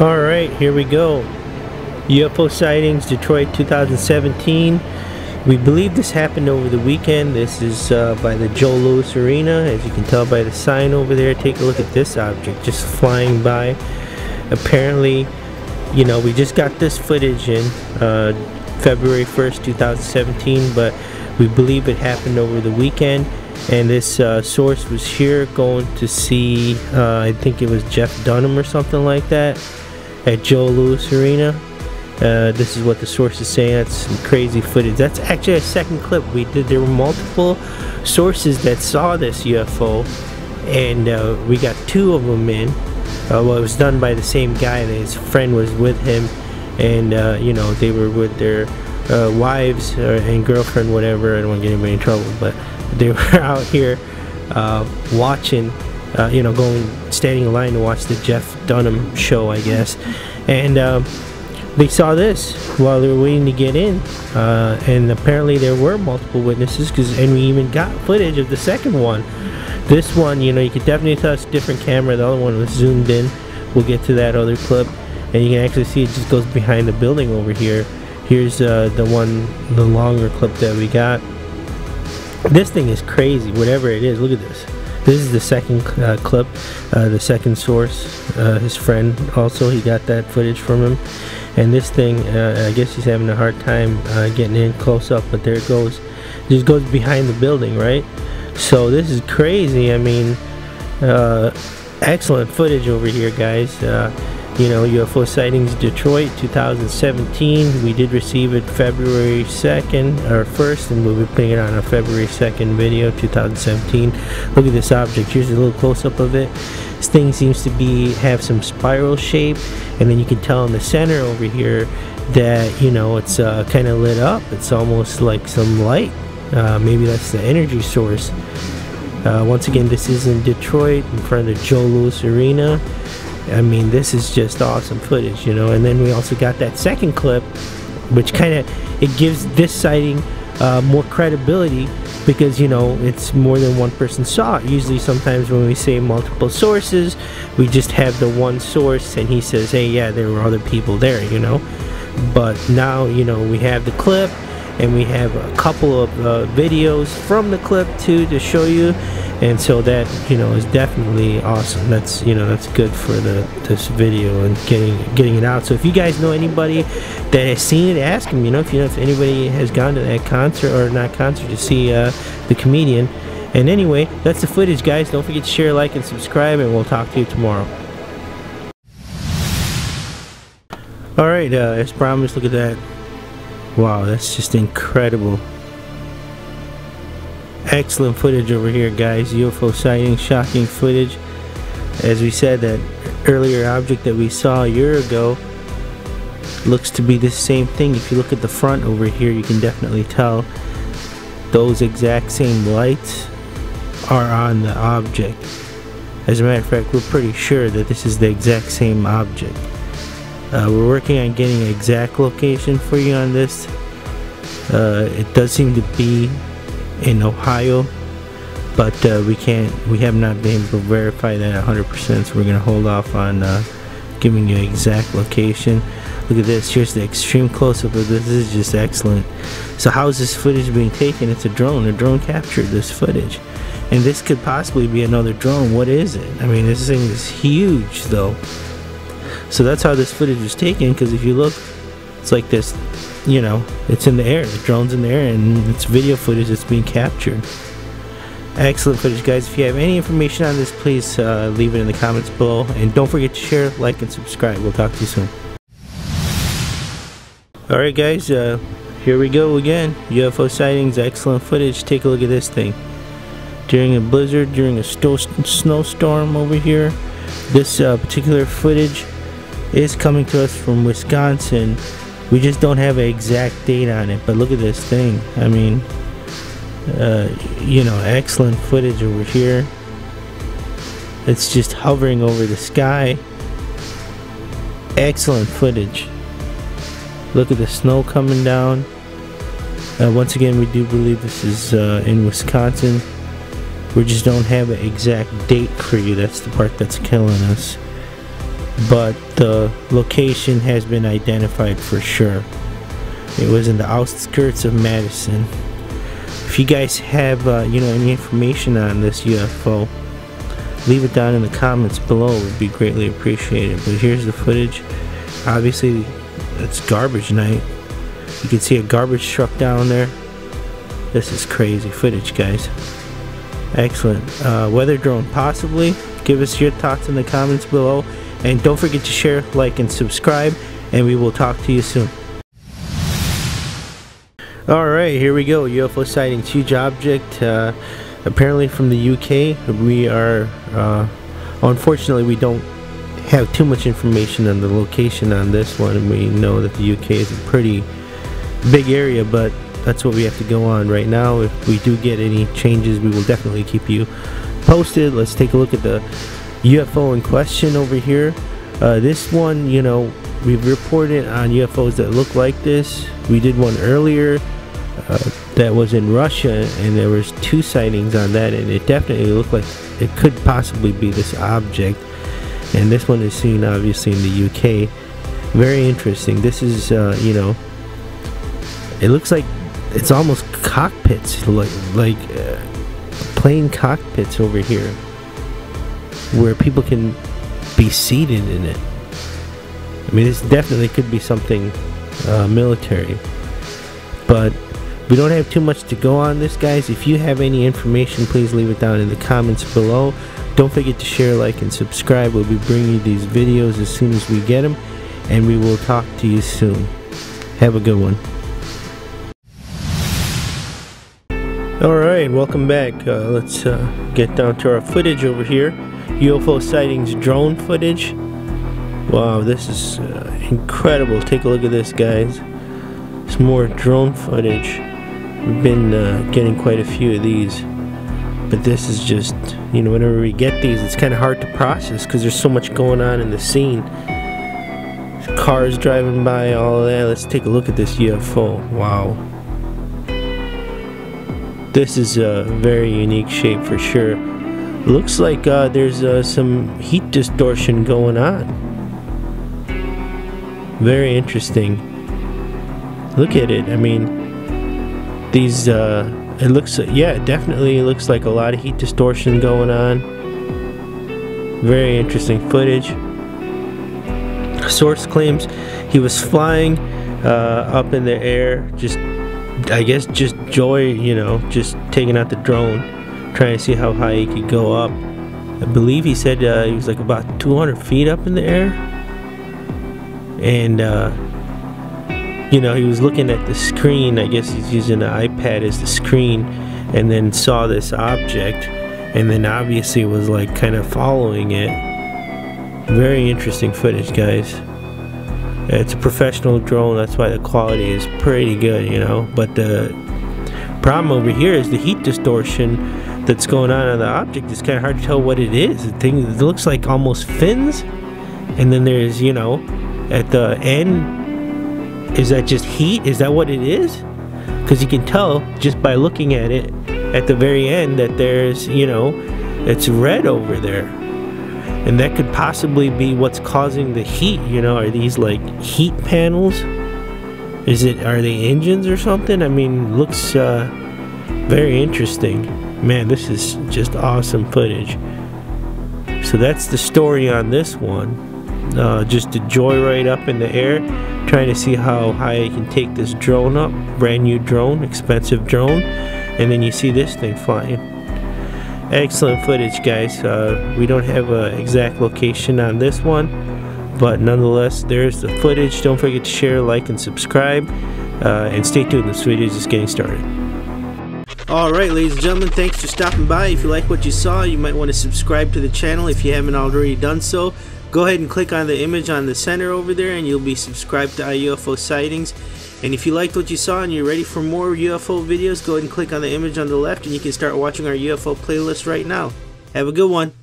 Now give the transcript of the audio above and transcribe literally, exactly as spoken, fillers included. Alright, here we go. U F O Sightings, Detroit two thousand seventeen. We believe this happened over the weekend. This is uh, by the Joe Louis Arena. As you can tell by the sign over there, take a look at this object just flying by. Apparently, you know, we just got this footage in uh, February first two thousand seventeen, but we believe it happened over the weekend. And this uh, source was here going to see, uh, I think it was Jeff Dunham or something like that, at Joe Louis Arena. Uh, this is what the source is saying. That's some crazy footage. That's actually a second clip we did. There were multiple sources that saw this U F O, and uh, we got two of them in. Uh, well, it was done by the same guy. His friend was with him, and uh, you know, they were with their uh, wives or, and girlfriend, whatever. I don't want to get anybody in trouble, but they were out here uh, watching, uh, you know, going standing in line to watch the Jeff Dunham show, I guess, and. Um, They saw this while they were waiting to get in, uh, and apparently there were multiple witnesses, because and we even got footage of the second one. This one, you know, you could definitely tell it's a different camera. The other one was zoomed in. We'll get to that other clip, and you can actually see it just goes behind the building over here. Here's uh, the one, the longer clip that we got. This thing is crazy, whatever it is. Look at this. This is the second uh, clip, uh, the second source, uh, his friend also, he got that footage from him. And this thing, uh, I guess he's having a hard time uh, getting in close up, but there it goes. It just goes behind the building, right? So this is crazy. I mean, uh, excellent footage over here, guys. Uh, you know, U F O Sightings Detroit two thousand seventeen. We did receive it February second or first, and we'll be putting it on a February second video two thousand seventeen. Look at this object. Here's a little close-up of it. This thing seems to be have some spiral shape, and then you can tell in the center over here that, you know, it's uh, kind of lit up. It's almost like some light. Uh, maybe that's the energy source. Uh, once again, this is in Detroit in front of Joe Louis Arena. I mean, this is just awesome footage, you know. And then we also got that second clip, which kind of, it gives this sighting uh, more credibility, because, you know, it's more than one person saw it. Usually sometimes when we say multiple sources, we just have the one source and he says, hey, yeah, there were other people there, you know. But now, you know, we have the clip, and we have a couple of uh, videos from the clip too to show you. And so that, you know, is definitely awesome. That's, you know, that's good for the this video and getting getting it out. So if you guys know anybody that has seen it, ask them. You know, if you know if anybody has gone to that concert, or not concert, to see uh, the comedian. And anyway, that's the footage, guys. Don't forget to share, like, and subscribe, and we'll talk to you tomorrow. All right, uh, as promised, look at that. Wow, that's just incredible. Excellent footage over here, guys. U F O sighting, shocking footage. As we said, that earlier object that we saw a year ago looks to be the same thing. If you look at the front over here, you can definitely tell those exact same lights are on the object. As a matter of fact, we're pretty sure that this is the exact same object. Uh, we're working on getting an exact location for you on this. Uh, it does seem to be in Ohio, but uh, we can't, we have not been able to verify that one hundred percent, so we're going to hold off on uh, giving you an exact location. Look at this. Here's the extreme close-up of this. This is just excellent. So how is this footage being taken? It's a drone. A drone captured this footage, and this could possibly be another drone. What is it? I mean, this thing is huge, though. So that's how this footage was taken, because if you look, it's like this, you know, it's in the air, the drone's in the air, and it's video footage that's being captured. Excellent footage, guys. If you have any information on this, please uh, leave it in the comments below, and don't forget to share, like, and subscribe. We'll talk to you soon. Alright, guys, uh, here we go again. U F O sightings, excellent footage. Take a look at this thing. During a blizzard, during a snowstorm over here, this uh, particular footage is coming to us from Wisconsin. We just don't have an exact date on it, but look at this thing. I mean, uh, you know, excellent footage over here. It's just hovering over the sky. Excellent footage. Look at the snow coming down. Uh, once again, we do believe this is uh, in Wisconsin. We just don't have an exact date for you. That's the part that's killing us. but the location has been identified for sure. It was in the outskirts of Madison. If you guys have uh, you know, any information on this U F O, leave it down in the comments below. It would be greatly appreciated. But here's the footage. Obviously it's garbage night. You can see a garbage truck down there. This is crazy footage, guys. Excellent. Uh, weather drone, possibly. Give us your thoughts in the comments below. And don't forget to share, like, and subscribe. And we will talk to you soon. Alright, here we go. U F O sightings. Huge object. Uh, apparently from the U K. We are... Uh, unfortunately, we don't have too much information on the location on this one. We know that the U K is a pretty big area, but that's what we have to go on right now. If we do get any changes, we will definitely keep you posted. Let's take a look at the U F O in question over here. Uh, this one, you know, we've reported on U F Os that look like this. We did one earlier uh, that was in Russia, and there was two sightings on that, and it definitely looked like it could possibly be this object. And this one is seen obviously in the U K. Very interesting. This is, uh, you know, it looks like it's almost cockpits, like like uh, plane cockpits over here, where people can be seated in it. I mean, this definitely could be something uh, military, but we don't have too much to go on this, guys. If you have any information, please leave it down in the comments below. Don't forget to share, like, and subscribe. We'll be bringing you these videos as soon as we get them, and we will talk to you soon. Have a good one. Alright, welcome back. Uh, let's uh, get down to our footage over here. U F O sightings drone footage. Wow, this is uh, incredible. Take a look at this, guys. Some more drone footage. We've been uh, getting quite a few of these. But this is just, you know, whenever we get these, it's kind of hard to process because there's so much going on in the scene. There's cars driving by, all that. Let's take a look at this U F O. Wow. This is a very unique shape for sure. Looks like uh, there's uh, some heat distortion going on. Very interesting. Look at it. I mean, these. Uh, it looks. Yeah, it definitely looks like a lot of heat distortion going on. Very interesting footage. Source claims he was flying uh, up in the air, just. I guess just joy, you know, just taking out the drone, trying to see how high he could go up. I believe he said uh, he was like about two hundred feet up in the air, and uh, you know, he was looking at the screen. I guess he's using an iPad as the screen, and then saw this object, and then obviously was like kind of following it. Very interesting footage, guys. It's a professional drone, that's why the quality is pretty good, you know. But the problem over here is the heat distortion that's going on on the object. It's kind of hard to tell what it is. The thing, it looks like almost fins, and then there's, you know, at the end, is that just heat? Is that what it is? Because you can tell just by looking at it at the very end that there's, you know, it's red over there. And that could possibly be what's causing the heat, you know. Are these like heat panels? Is it, are they engines or something? I mean, looks uh, very interesting. Man, this is just awesome footage. So that's the story on this one. Uh, just a joyride up in the air, trying to see how high I can take this drone up. Brand new drone, expensive drone. And then you see this thing flying. Excellent footage, guys. Uh, we don't have an exact location on this one, but nonetheless, there's the footage. Don't forget to share, like, and subscribe, uh, and stay tuned. This video is just getting started. Alright, ladies and gentlemen, thanks for stopping by. If you like what you saw, you might want to subscribe to the channel if you haven't already done so. Go ahead and click on the image on the center over there, and you'll be subscribed to iUFO Sightings. And if you liked what you saw and you're ready for more U F O videos, go ahead and click on the image on the left, and you can start watching our U F O playlist right now. Have a good one.